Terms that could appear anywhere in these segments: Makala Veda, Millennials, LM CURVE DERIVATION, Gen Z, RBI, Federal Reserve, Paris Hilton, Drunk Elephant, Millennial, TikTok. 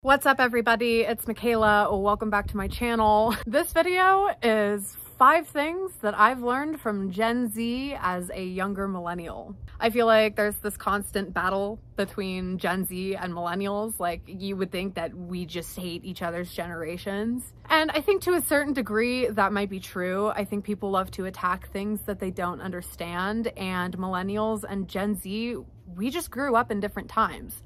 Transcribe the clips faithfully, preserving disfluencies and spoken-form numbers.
What's up everybody, it's Makala. Welcome back to my channel. This video is five things that I've learned from Gen Z as a younger millennial. I feel like there's this constant battle between Gen Z and millennials. Like, you would think that we just hate each other's generations. And I think to a certain degree that might be true. I think people love to attack things that they don't understand, and millennials and Gen Z, we just grew up in different times.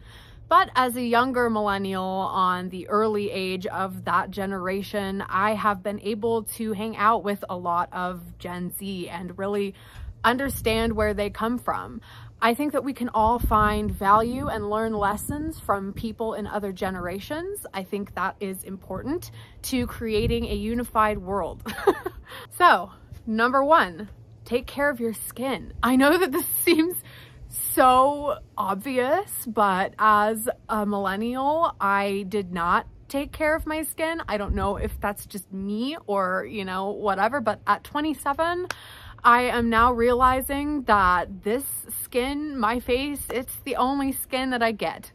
But as a younger millennial on the early age of that generation, I have been able to hang out with a lot of Gen Z and really understand where they come from. I think that we can all find value and learn lessons from people in other generations. I think that is important to creating a unified world. So, number one, take care of your skin. I know that this seems so obvious, but as a millennial, I did not take care of my skin. I don't know if that's just me or, you know, whatever, but at twenty-seven, I am now realizing that this skin, my face, it's the only skin that I get.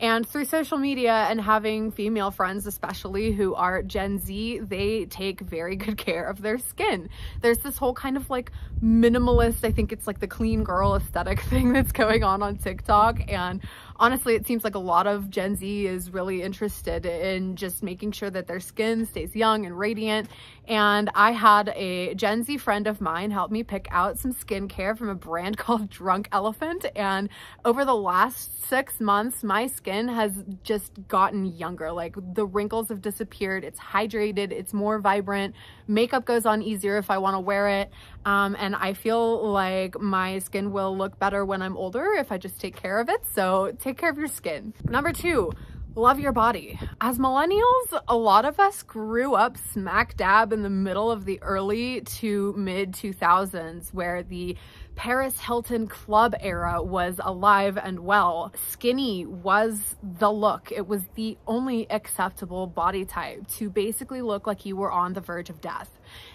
And through social media and having female friends, especially who are Gen Z, they take very good care of their skin. There's this whole kind of like minimalist, I think it's like the clean girl aesthetic thing that's going on on TikTok. And honestly, it seems like a lot of Gen Z is really interested in just making sure that their skin stays young and radiant. And I had a Gen Z friend of mine help me pick out some skincare from a brand called Drunk Elephant. And over the last six months, my skin has just gotten younger. Like, the wrinkles have disappeared, it's hydrated, it's more vibrant, makeup goes on easier if I want to wear it, um, and I feel like my skin will look better when I'm older if I just take care of it. So take care of your skin. Number two, love your body. As millennials, a lot of us grew up smack dab in the middle of the early to mid two thousands, where the Paris Hilton club era was alive and well. Skinny was the look. It was the only acceptable body type, to basically look like you were on the verge of death.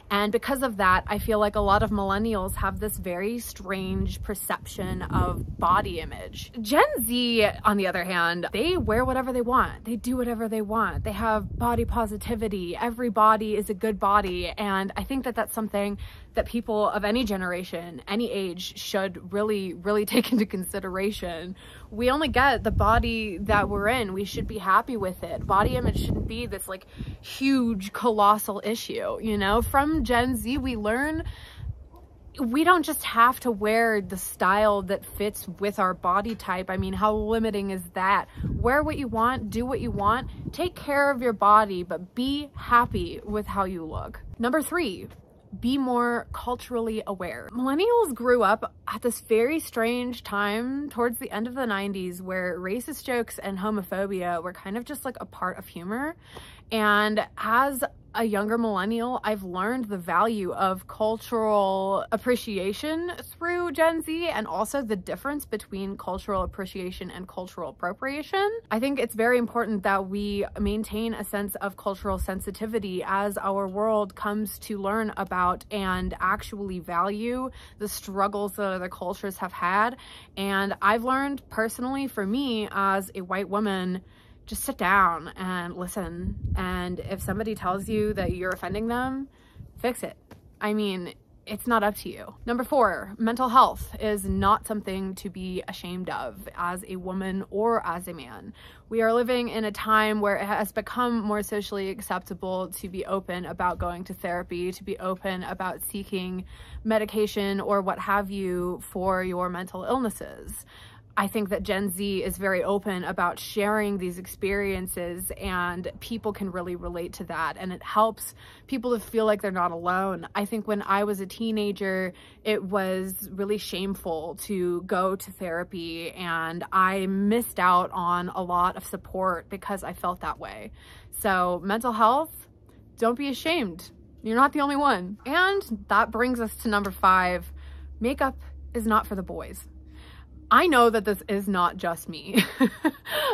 And because of that, I feel like a lot of millennials have this very strange perception of body image. Gen Z, on the other hand, they wear whatever they want. They do whatever they want. They have body positivity. Every body is a good body. And I think that that's something that people of any generation, any age, should really, really take into consideration. We only get the body that we're in. We should be happy with it. Body image shouldn't be this like huge, colossal issue, you know? From Gen Z, we learn we don't just have to wear the style that fits with our body type. I mean, how limiting is that? Wear what you want, do what you want, take care of your body, but be happy with how you look. Number three, be more culturally aware. Millennials grew up at this very strange time towards the end of the nineties where racist jokes and homophobia were kind of just like a part of humor. And as a younger millennial, I've learned the value of cultural appreciation through Gen Z, and also the difference between cultural appreciation and cultural appropriation. I think it's very important that we maintain a sense of cultural sensitivity as our world comes to learn about and actually value the struggles that other cultures have had. And I've learned personally, for me as a white woman, just sit down and listen. And if somebody tells you that you're offending them, fix it. I mean, it's not up to you. Number four, mental health is not something to be ashamed of as a woman or as a man. We are living in a time where it has become more socially acceptable to be open about going to therapy, to be open about seeking medication or what have you for your mental illnesses. I think that Gen Z is very open about sharing these experiences, and people can really relate to that, and it helps people to feel like they're not alone. I think when I was a teenager, it was really shameful to go to therapy, and I missed out on a lot of support because I felt that way. So mental health, don't be ashamed. You're not the only one. And that brings us to number five. Makeup is not for the boys. I know that this is not just me.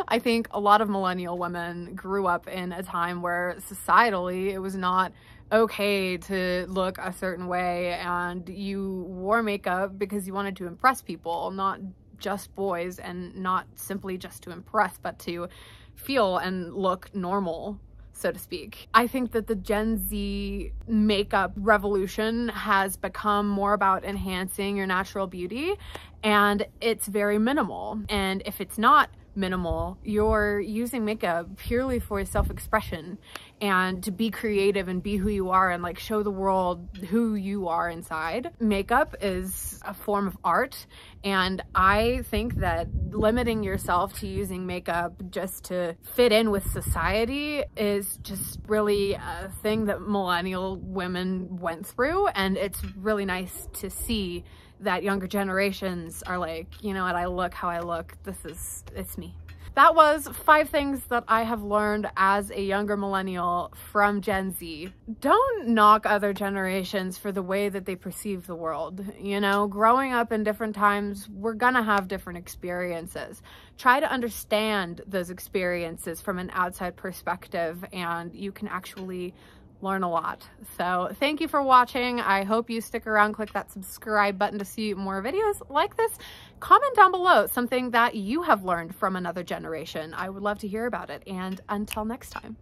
I think a lot of millennial women grew up in a time where societally it was not okay to look a certain way, and you wore makeup because you wanted to impress people, not just boys, and not simply just to impress, but to feel and look normal, so to speak. I think that the Gen Z makeup revolution has become more about enhancing your natural beauty, and it's very minimal. And if it's not minimal, you're using makeup purely for self-expression and to be creative and be who you are and like show the world who you are inside. Makeup is a form of art, and I think that limiting yourself to using makeup just to fit in with society is just really a thing that millennial women went through, and it's really nice to see that younger generations are like, you know what, I look how I look, this is, it's me. That was five things that I have learned as a younger millennial from Gen Z. Don't knock other generations for the way that they perceive the world. You know, growing up in different times, we're gonna have different experiences. Try to understand those experiences from an outside perspective, and you can actually learn a lot. So thank you for watching. I hope you stick around, click that subscribe button to see more videos like this. Comment down below something that you have learned from another generation. I would love to hear about it. And until next time.